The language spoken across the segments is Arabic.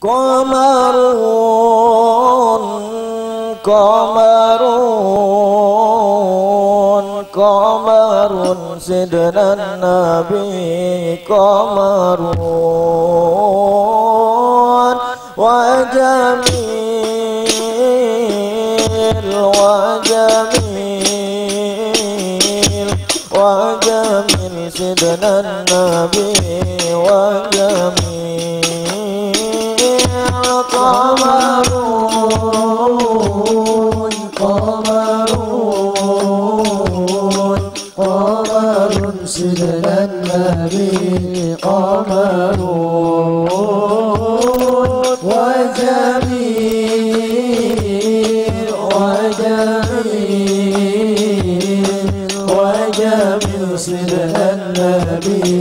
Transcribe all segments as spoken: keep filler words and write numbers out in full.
قمر قمر قمر سيدنا النبي قمر وجميل وجميل وجميل سيدنا النبي وجميل قمرون قمرون قمر سيدنا النبي قمرون وجميل وجميل وجميل سيدنا النبي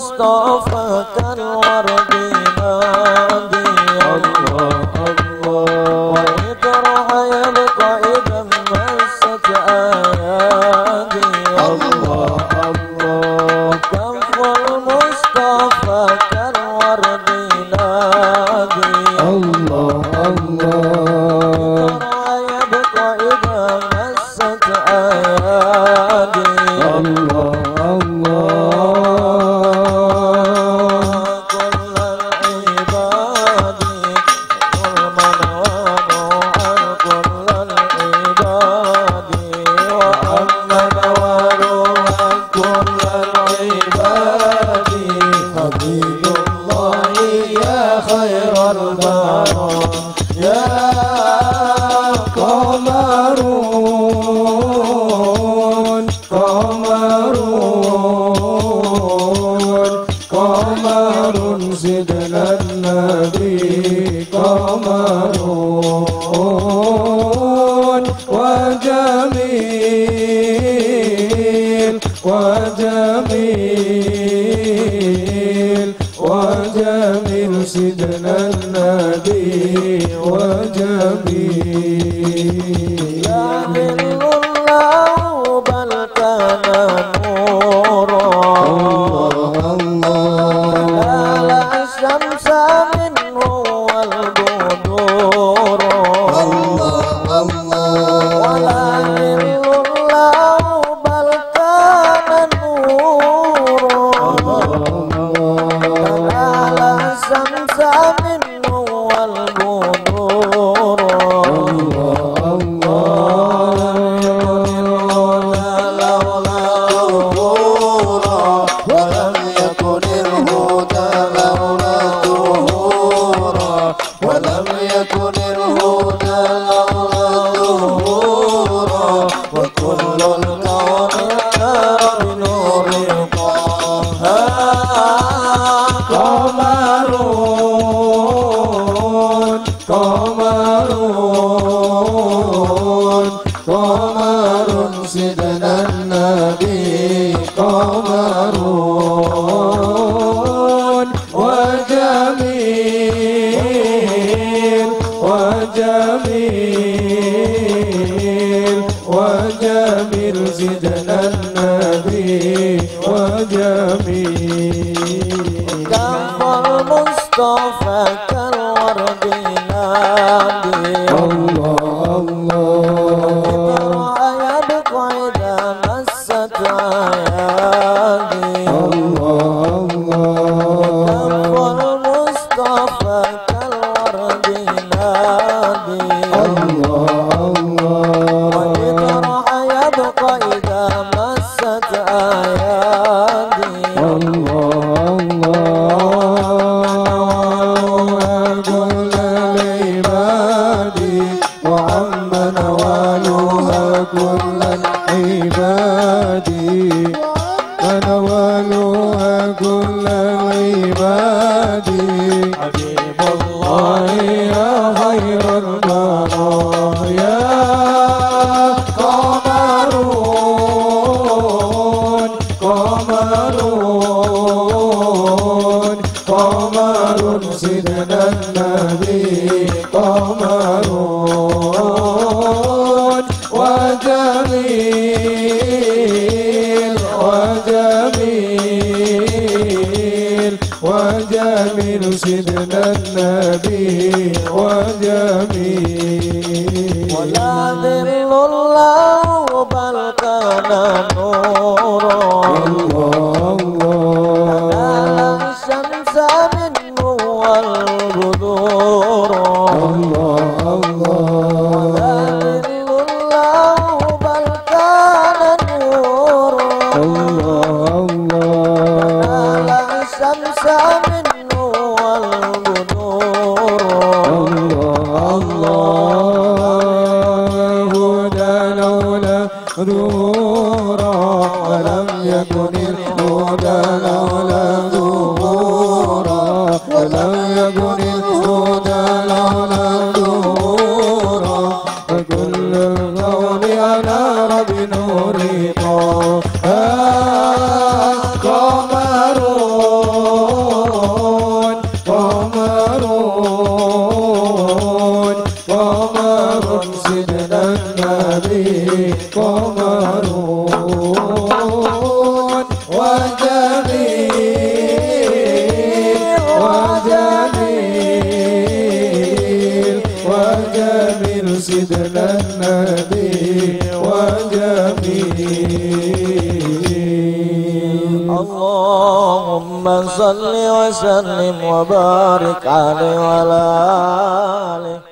مصطفى كالورد نادي الله الله ويطرح يلقى إذا مست أيادي الله الله كف المصطفى كالورد نادي الله الله يبقى إذا مست أيادي الله وجميل وجميل وجميل سيدنا النبي وجميل يا من الله بل كان نورا الله الله بل الشمس منه والبدور الله الله وجميل وجميل سيدنا النبي وجميل كف المصطفى كالورد نادي الله الله يبقى إذا مست أيادي الله الله كف المصطفى كالورد نادي وجميل وجميل اللهم صل وسلم وبارك عليه وعلى آله.